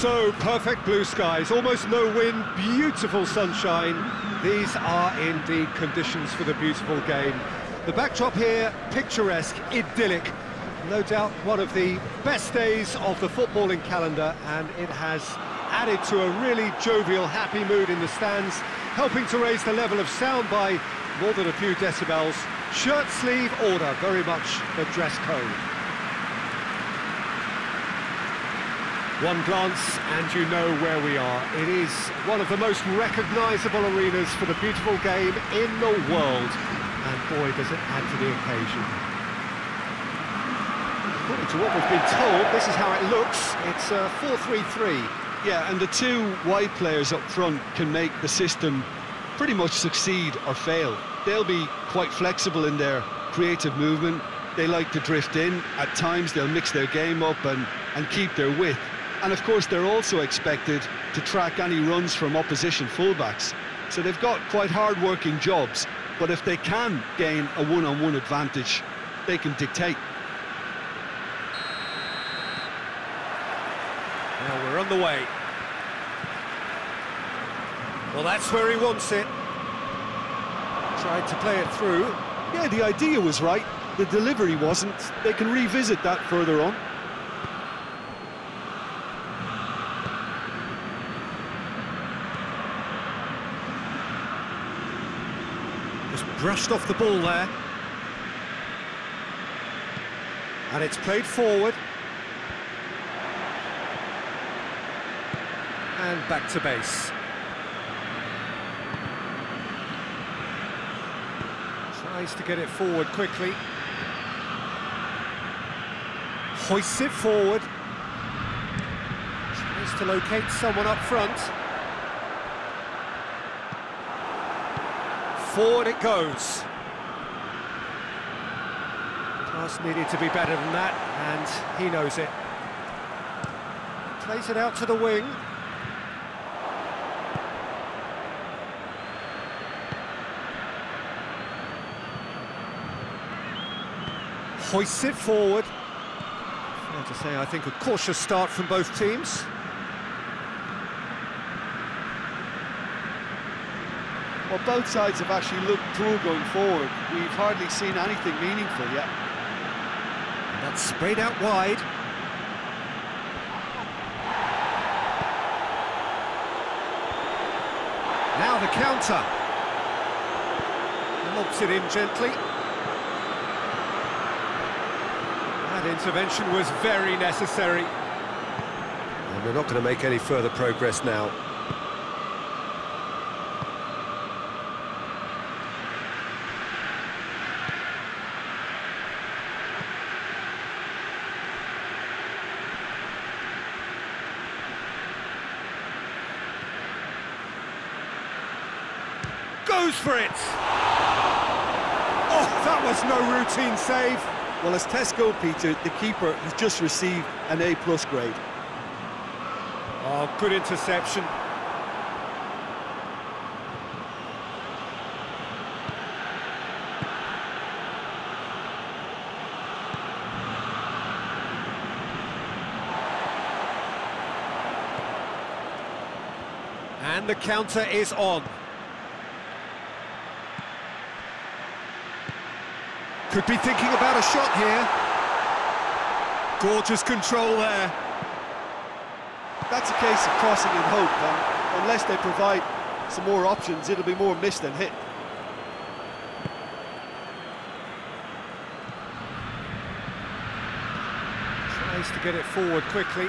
So perfect blue skies, almost no wind, beautiful sunshine. These are indeed conditions for the beautiful game. The backdrop here, picturesque, idyllic. No doubt one of the best days of the footballing calendar, and it has added to a really jovial, happy mood in the stands, helping to raise the level of sound by more than a few decibels. Shirt sleeve order, very much the dress code. One glance and you know where we are. It is one of the most recognisable arenas for the beautiful game in the world. And boy, does it add to the occasion. According to what we've been told, this is how it looks. It's a 4-3-3. Yeah, and the two wide players up front can make the system pretty much succeed or fail. They'll be quite flexible in their creative movement. They like to drift in. At times, they'll mix their game up and keep their width. And of course, they're also expected to track any runs from opposition fullbacks. So they've got quite hard-working jobs, but if they can gain a one-on-one advantage, they can dictate. Now we're on the way. Well, that's where he wants it. Tried to play it through. Yeah, the idea was right. The delivery wasn't. They can revisit that further on. Brushed off the ball there. And it's played forward. And back to base. Tries to get it forward quickly. Hoists it forward. Tries to locate someone up front. Forward it goes. Pass needed to be better than that, and he knows it. Plays it out to the wing. Hoists it forward. Fair to say, I think a cautious start from both teams. Well, both sides have actually looked poor going forward. We've hardly seen anything meaningful yet. And that's sprayed out wide. Now the counter. Lobs it in gently. That intervention was very necessary. And we're not going to make any further progress now. Goes for it! Oh, that was no routine save. Well, as Tesco, Peter, the keeper has just received an A+ grade. Oh, good interception. And the counter is on. Could be thinking about a shot here. Gorgeous control there. That's a case of crossing in hope, and unless they provide some more options, it'll be more missed than hit. Tries to get it forward quickly.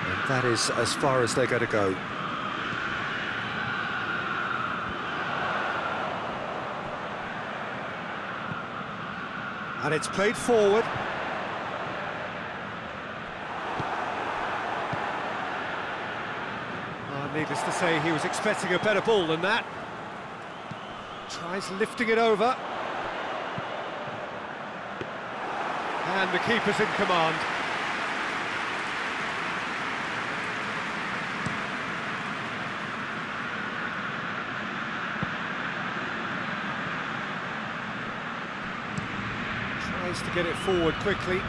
And that is as far as they're going to go. And it's played forward. Oh, needless to say, he was expecting a better ball than that. Tries lifting it over. And the keeper's in command. To get it forward quickly.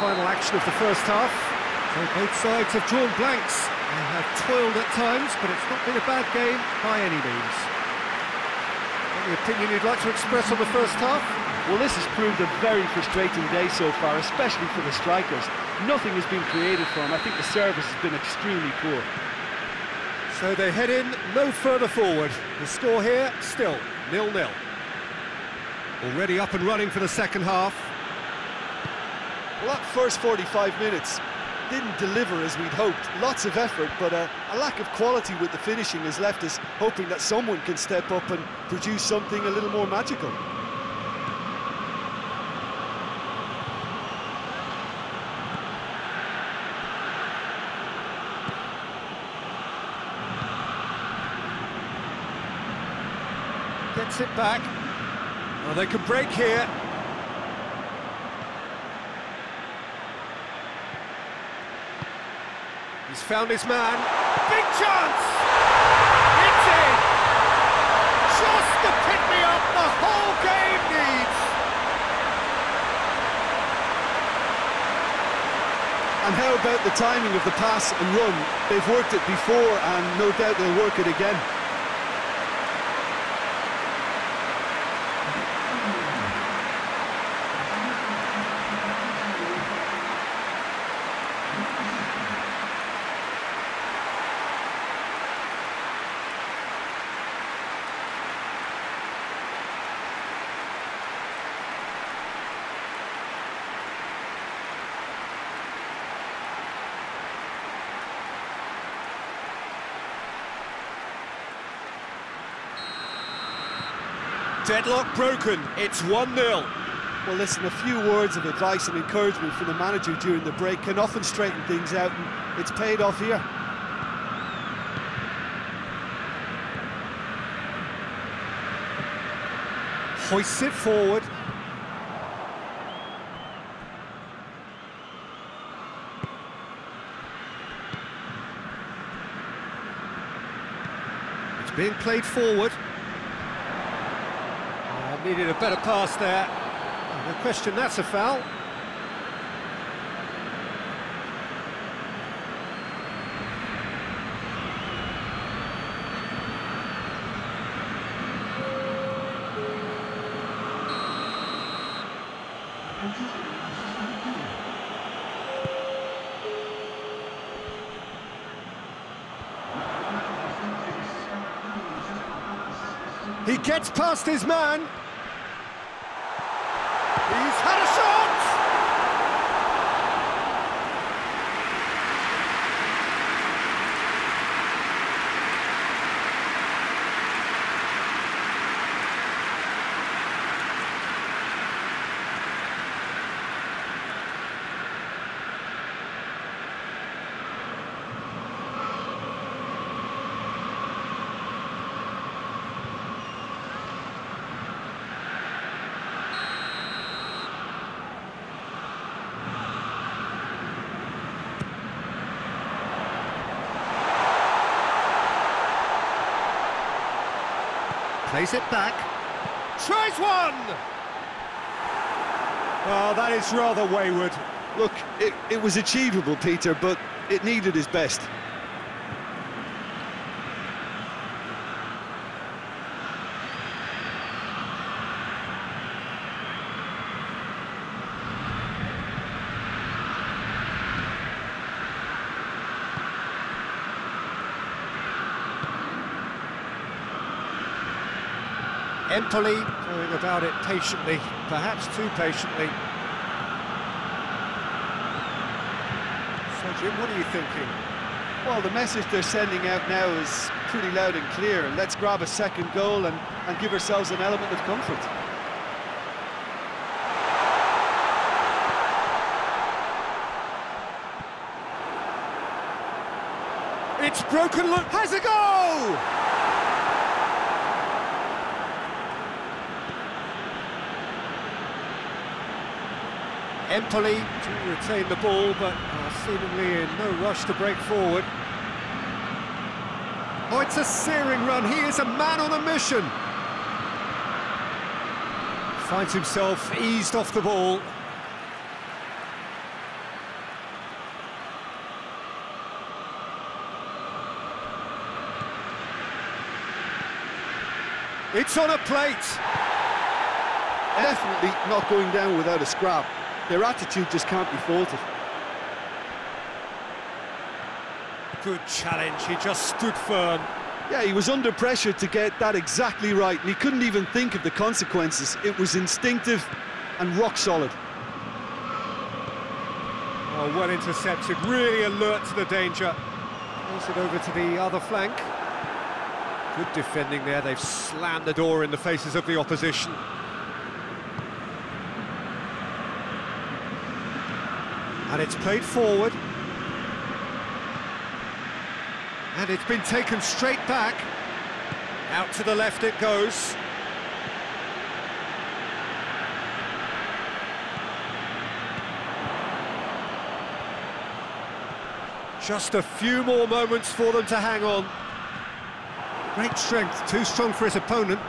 final action of the first half. So both sides have drawn blanks and have toiled at times, but it's not been a bad game by any means. Any opinion you'd like to express on the first half? Well, this has proved a very frustrating day so far, especially for the strikers. Nothing has been created for them. I think the service has been extremely poor. So they head in no further forward. The score here, still 0-0. Already up and running for the second half. Well, that first 45 minutes didn't deliver as we'd hoped. Lots of effort, but a lack of quality with the finishing has left us hoping that someone can step up and produce something a little more magical. Gets it back. Oh, they can break here. He's found his man. Big chance! It's in! Just the pick-me-up the whole game needs! And how about the timing of the pass and run? They've worked it before and no doubt they'll work it again. Deadlock broken, it's 1-0. Well, listen, a few words of advice and encouragement from the manager during the break can often straighten things out, and it's paid off here. Hoists it forward. It's being played forward. Needed a better pass there. No question, that's a foul. He gets past his man. He's had a shot! Plays it back, tries one! Oh, that is rather wayward. Look, it was achievable, Peter, but it needed his best. Empoli going about it patiently, perhaps too patiently. So, Jim, what are you thinking? Well, the message they're sending out now is pretty loud and clear. And let's grab a second goal and give ourselves an element of comfort. It's broken, look, has a goal! Empoli to retain the ball, but are seemingly in no rush to break forward. Oh, it's a searing run. He is a man on a mission. Finds himself eased off the ball. It's on a plate. Definitely not going down without a scrap. Their attitude just can't be faulted. Good challenge, he just stood firm. Yeah, he was under pressure to get that exactly right, and he couldn't even think of the consequences. It was instinctive and rock solid. Oh, well intercepted, really alert to the danger. Pulls it over to the other flank. Good defending there, they've slammed the door in the faces of the opposition. And it's played forward. And it's been taken straight back. Out to the left it goes. Just a few more moments for them to hang on. Great strength, too strong for his opponent.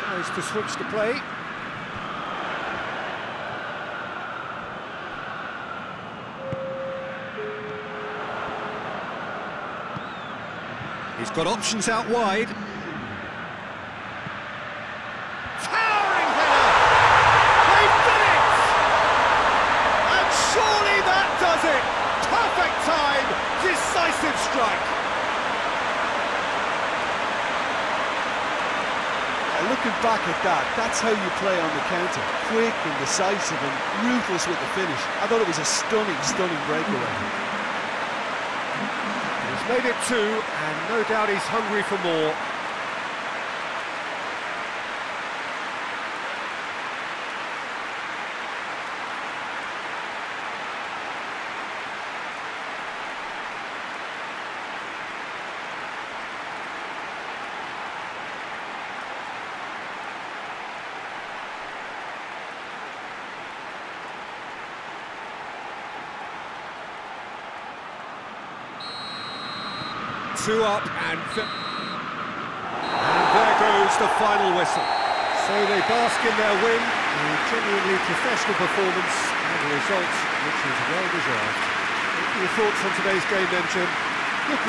Tries to switch the play. He's got options out wide. Towering header! They've done it! And surely that does it! Perfect time, decisive strike. Now, looking back at that, that's how you play on the counter. Quick and decisive and ruthless with the finish. I thought it was a stunning, stunning breakaway. Made it two, and no doubt he's hungry for more. Two up, and there goes the final whistle. So they bask in their win, a genuinely professional performance, and a result which is well deserved. Your thoughts on today's game then, Jim?